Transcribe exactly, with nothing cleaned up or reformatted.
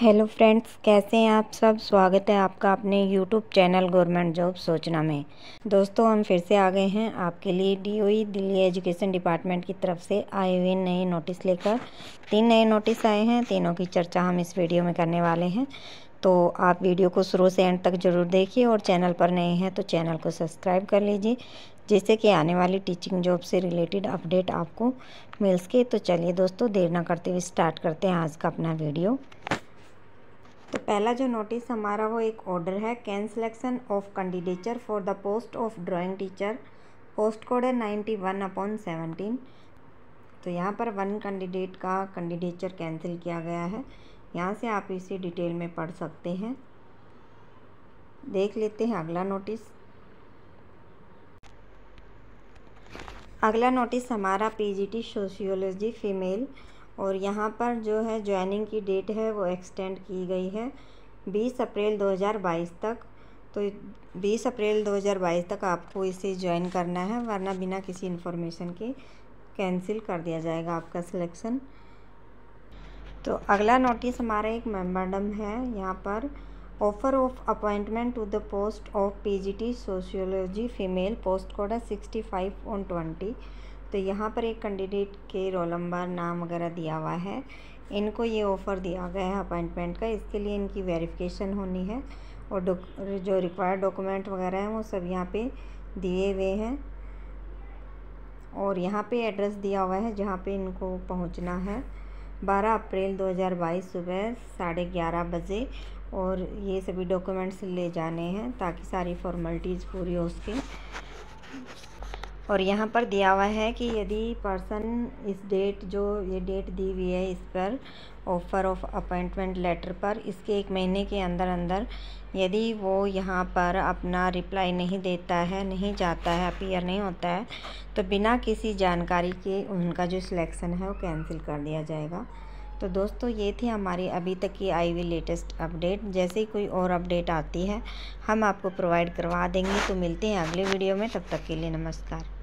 Hello friends, कैसे हैं आप सब। स्वागत है आपका अपने यूट्यूब चैनल गवर्नमेंट जॉब सोचना में। दोस्तों, हम फिर से आ गए हैं आपके लिए D O E Delhi education department की तरफ से आए हुए नए नोटिस लेकर। तीन नए नोटिस आए हैं, तीनों की चर्चा हम इस वीडियो में करने वाले हैं। तो आप वीडियो को शुरू से एंड तक ज़रूर देखिए और चैनल पर नए हैं तो चैनल को सब्सक्राइब कर लीजिए, जिससे कि आने वाली टीचिंग जॉब से रिलेटेड अपडेट आपको मिल सके। तो चलिए दोस्तों, देर ना करते हुए स्टार्ट करते हैं आज का अपना वीडियो। तो पहला जो नोटिस हमारा वो एक ऑर्डर है, cancellation of candidature for the post of drawing teacher, post code है नाइन्टी वन अपॉन सेवनटीन। तो यहाँ पर वन कैंडिडेट का कैंडिडेचर कैंसिल किया गया है। यहाँ से आप इसी डिटेल में पढ़ सकते हैं। देख लेते हैं अगला नोटिस। अगला नोटिस हमारा P G T sociology female, और यहाँ पर जो है ज्वाइनिंग की डेट है वो एक्सटेंड की गई है बीस अप्रैल दो हज़ार बाईस तक। तो बीस अप्रैल दो हज़ार बाईस तक आपको इसे ज्वाइन करना है, वरना बिना किसी इन्फॉर्मेशन के कैंसिल कर दिया जाएगा आपका सिलेक्शन। तो अगला नोटिस हमारा एक मेमोरेंडम है, यहाँ पर offer of appointment to the post of P G T sociology female, post code है सिक्सटी फाइव ऑन ट्वेंटी। तो यहाँ पर एक कैंडिडेट के रोल नंबर, नाम वगैरह दिया हुआ है। इनको ये ऑफ़र दिया गया है अपॉइंटमेंट का, इसके लिए इनकी वेरिफिकेशन होनी है और जो रिक्वायर्ड डॉक्यूमेंट वगैरह हैं वो सब यहाँ पे दिए हुए हैं। और यहाँ पे एड्रेस दिया हुआ है जहाँ पे इनको पहुँचना है, बारह अप्रैल दो हज़ार बाईस सुबह साढ़े ग्यारह बजे, और ये सभी डॉक्यूमेंट्स ले जाने हैं ताकि सारी फॉर्मेलिटीज़ पूरी हो सके। और यहाँ पर दिया हुआ है कि यदि पर्सन इस डेट, जो ये डेट दी हुई है इस पर ऑफ़र ऑफ अपॉइंटमेंट लेटर पर, इसके एक महीने के अंदर अंदर यदि वो यहाँ पर अपना रिप्लाई नहीं देता है, नहीं जाता है, अपीयर नहीं होता है, तो बिना किसी जानकारी के उनका जो सिलेक्शन है वो कैंसिल कर दिया जाएगा। तो दोस्तों, ये थी हमारी अभी तक की आई हुई लेटेस्ट अपडेट। जैसे ही कोई और अपडेट आती है हम आपको प्रोवाइड करवा देंगे। तो मिलते हैं अगले वीडियो में, तब तक के लिए नमस्कार।